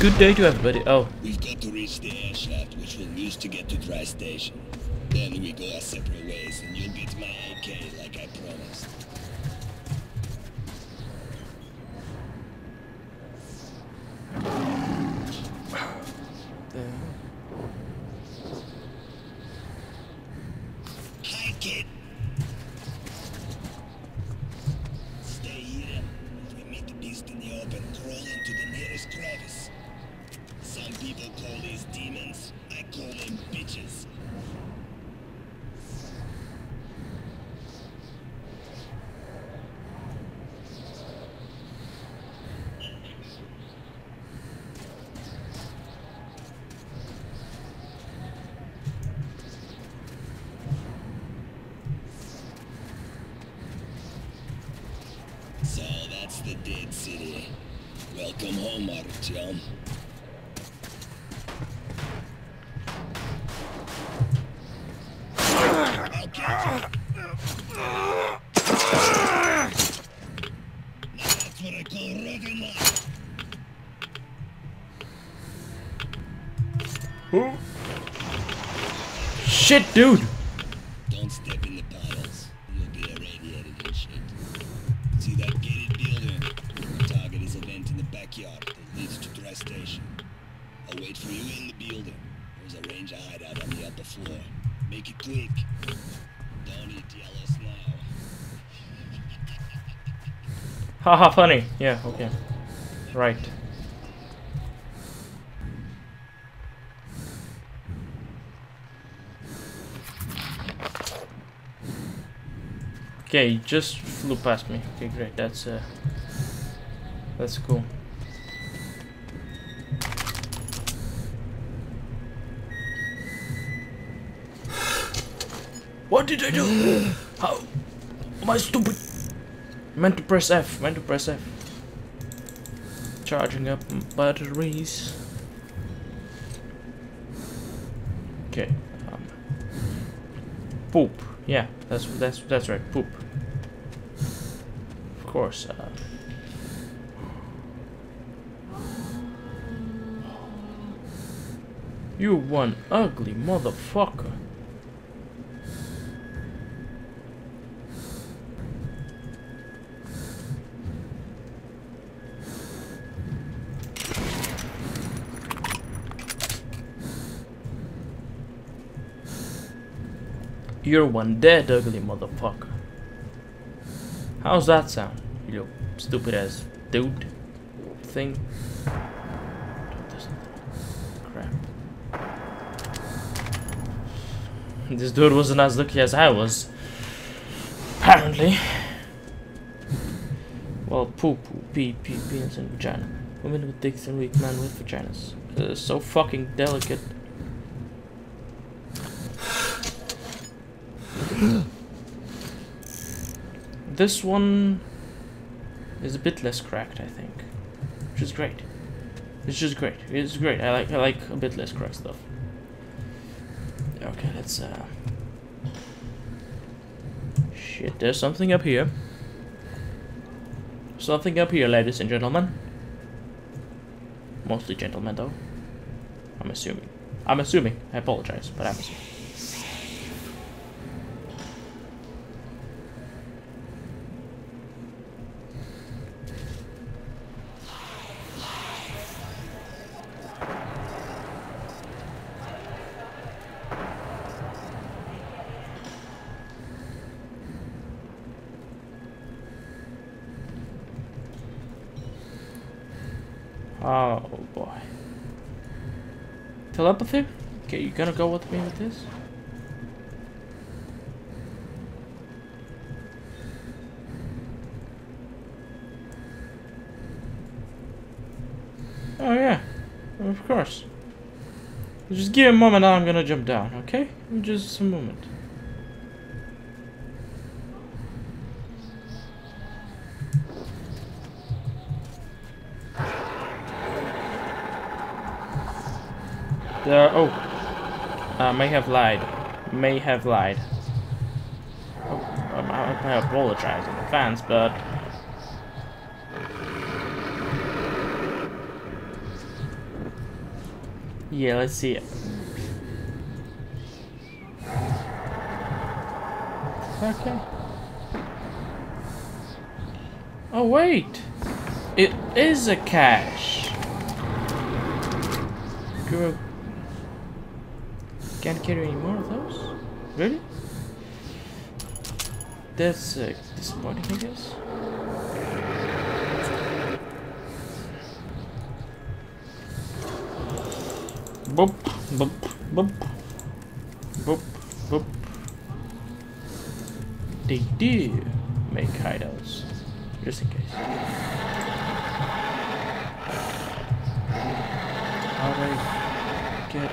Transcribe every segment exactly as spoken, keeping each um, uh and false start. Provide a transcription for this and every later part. Good day to everybody. Oh. We've got to reach the air shaft, which we'll use to get to Dry Station. Then we go our separate ways, and you'll get my A K like I promised. Hi, kid. Stay here. If we meet the beast in the open, crawl into the nearest crevice. Some people call these demons. I call them bitches. That's the dead city. Welcome home, Artiom. Now that's what I call rugged life. Huh? Shit, dude. Don't step in the puddles. You'll be irradiated and shit. See that gated building? The target is a vent in the backyard that leads to Dry Station. I'll wait for you in the building. There's a ranger hideout on the upper floor. Make it quick. Don't eat yellows now. Haha, funny. Yeah, okay. Right. Okay, he just flew past me. Okay, great. That's uh, that's cool. What did I do? How am I stupid? Meant to press F. Meant to press F. Charging up batteries. Okay. Um, poop. Yeah, that's that's that's right. Poop. Of course. Uh, you one ugly motherfucker. You're one dead ugly motherfucker. How's that sound? You stupid ass dude thing. Crap. This dude wasn't as lucky as I was. Apparently. Well, poo poo, pee pee, penis and vagina. Women with dicks and weak men with vaginas. Uh, so fucking delicate. This one is a bit less cracked, I think, which is great. It's just great. It's great. I like. I like a bit less cracked stuff. Okay, let's. Uh... Shit, there's something up here. Something up here, ladies and gentlemen. Mostly gentlemen, though. I'm assuming. I'm assuming. I apologize, but I'm assuming. Oh boy. Telepathy? Okay, you gonna go with me with this? Oh yeah, of course. Just give me a moment, I'm gonna jump down, okay? Just a moment. Uh, oh, I uh, may have lied. May have lied. Oh, um, I, I apologize in advance, but Yeah, let's see it. Okay. Oh wait! It is a cache! Girl. Can't carry any more of those? Really? That's uh, disappointing, I guess. Boop, boop, boop, boop, boop. They do make hideouts, just in case. How do I get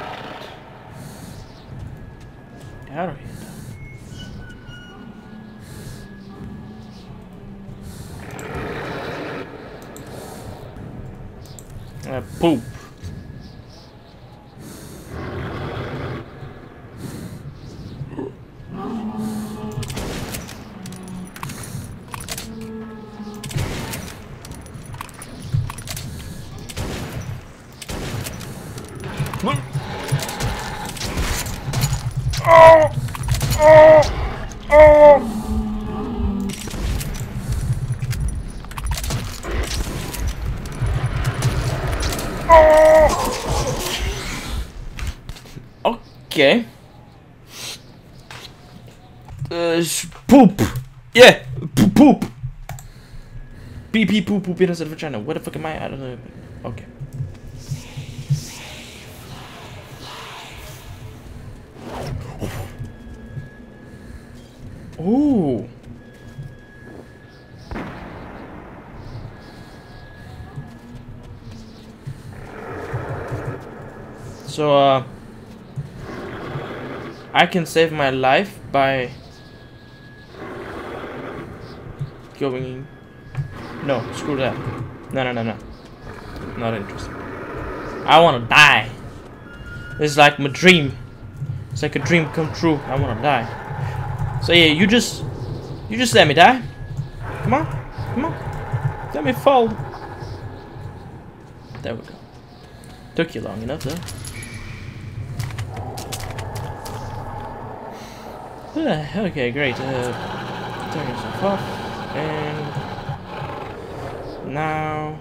out of here? Uh, poop. Oh! Oh! Oh! Okay. Uh, poop. Yeah. Poop. Poop. Pee pee poop poop innocent vagina. What the fuck am I? I don't know. Okay. Ooh. So uh. I can save my life by going in. No, screw that. No, no, no, no. Not interested. I want to die. It's like my dream. It's like a dream come true. I want to die. So yeah, you just, you just let me die. Come on, come on. Let me fall. There we go. Took you long enough, though. Okay, great. Uh, turn yourself off, and now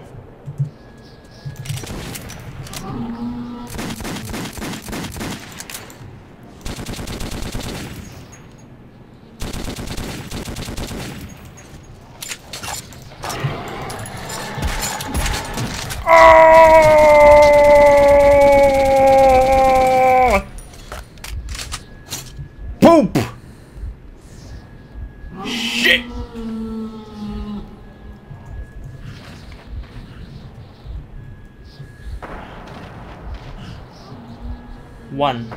one.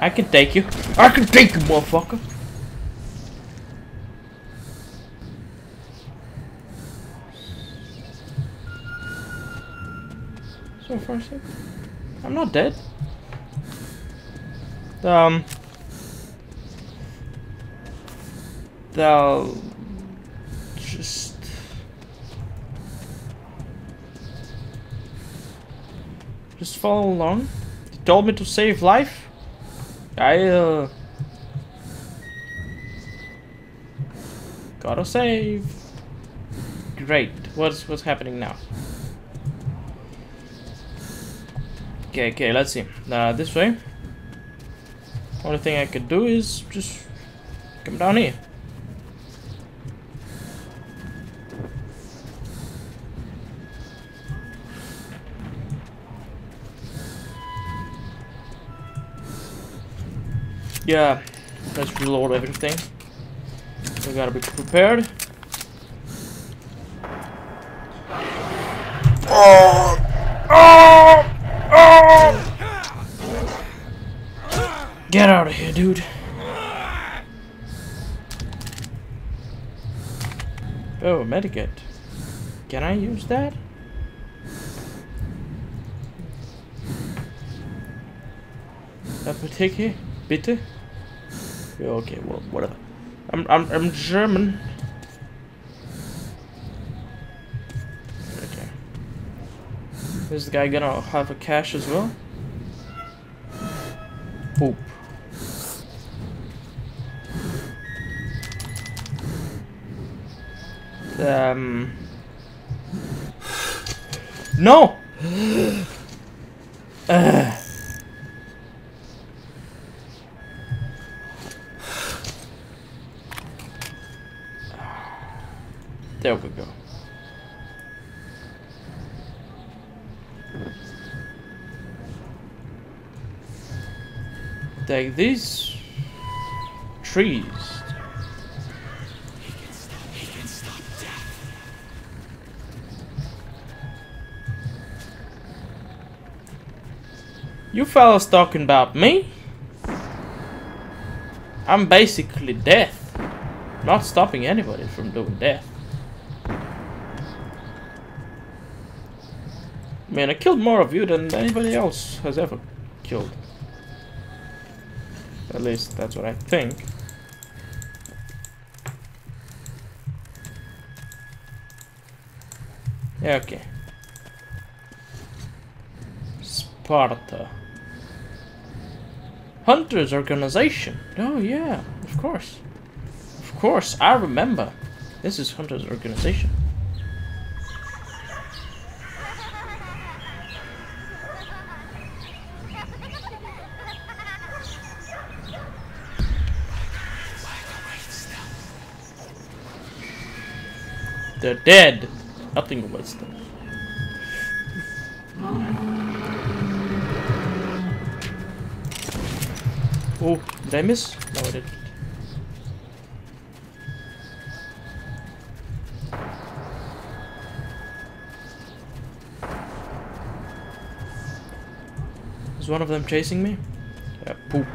I can take you. I can take you, motherfucker. So far, so I'm not dead. Um. They'll just. Just follow along. They told me to save life. I uh, gotta save. Great. What's what's happening now? Okay, okay. Let's see. Uh, this way. Only thing I could do is just come down here. Yeah, let's reload everything. We gotta be prepared. Oh! Oh! Oh! Get out of here, dude. Oh, medikit. Can I use that? Apotheke, bitte. Okay, well, whatever. I'm I'm I'm German. Okay. Is the guy gonna have a cache as well? Poop. Um. No. uh. There we go. Take these trees. He can stop, he can stop death. You fellas talking about me? I'm basically death. Not stopping anybody from doing death. Man, I killed more of you than anybody else has ever killed. At least that's what I think. Yeah, okay. Sparta. Hunter's Organization. Oh yeah, of course. Of course, I remember. This is Hunter's Organization. They're dead. Nothing awaits them. Oh, did I miss? No, I didn't. Is one of them chasing me? Yeah, poop.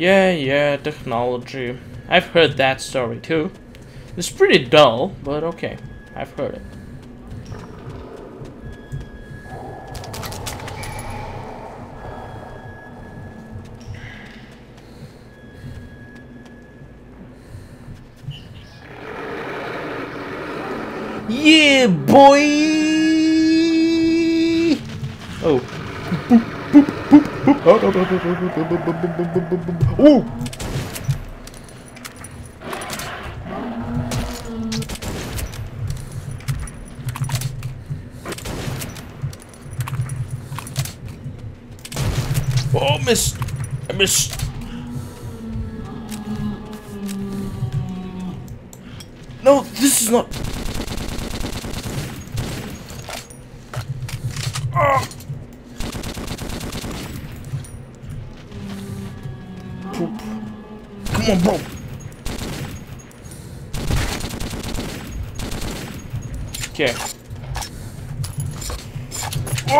Yeah, yeah, technology. I've heard that story too. It's pretty dull, but okay. I've heard it. Yeah, boy! Oh. Ooh. Oh, missed. I missed. No, this is not. Come on, bro. Okay. Oh.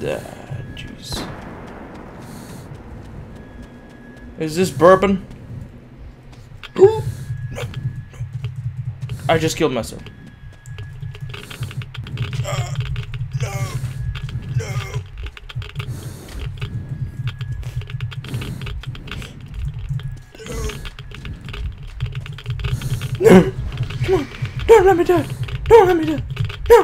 Ah, jeez. Is this bourbon? I just killed myself. No! Come on! Don't let me die! Don't let me die! No!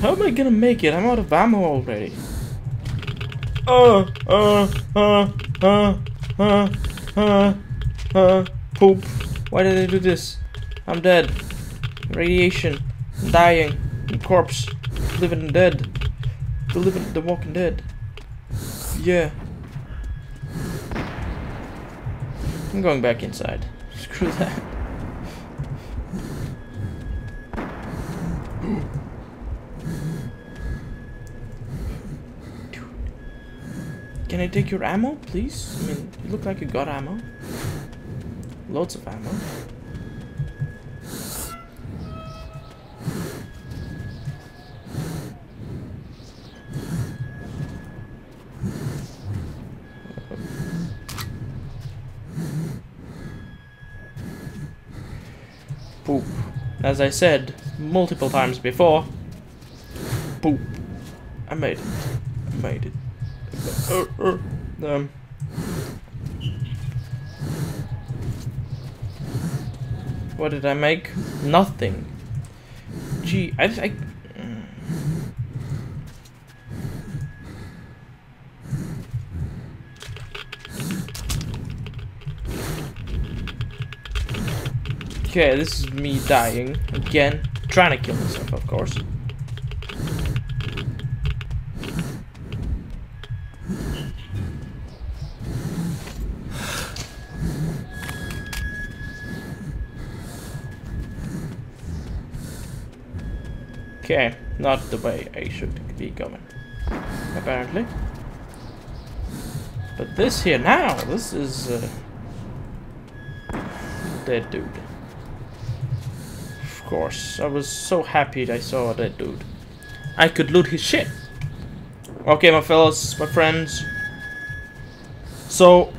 How am I gonna make it? I'm out of ammo already. Uh, uh, uh, uh, uh, uh, uh, poop. Why did I do this? I'm dead. Radiation. I'm dying. I'm corpse. Living and dead. The living, the walking dead. Yeah. I'm going back inside. Screw that. Dude. Can I take your ammo, please? I mean, you look like you got ammo. Loads of ammo. Poop. As I said multiple times before. Poop. I made it. I made it. Uh, uh, um. What did I make? Nothing. Gee, I just... I, Okay, this is me dying again, trying to kill myself, of course. Okay, not the way I should be going, apparently. But this here now, this is uh, dead dude. Of course, I was so happy that I saw that dude. I could loot his shit. Okay, my fellas, my friends. So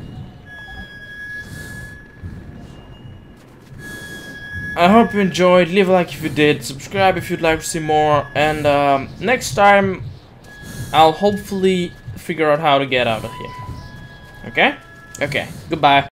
I hope you enjoyed. Leave a like if you did. Subscribe if you'd like to see more. And um, next time, I'll hopefully figure out how to get out of here. Okay? Okay. Goodbye.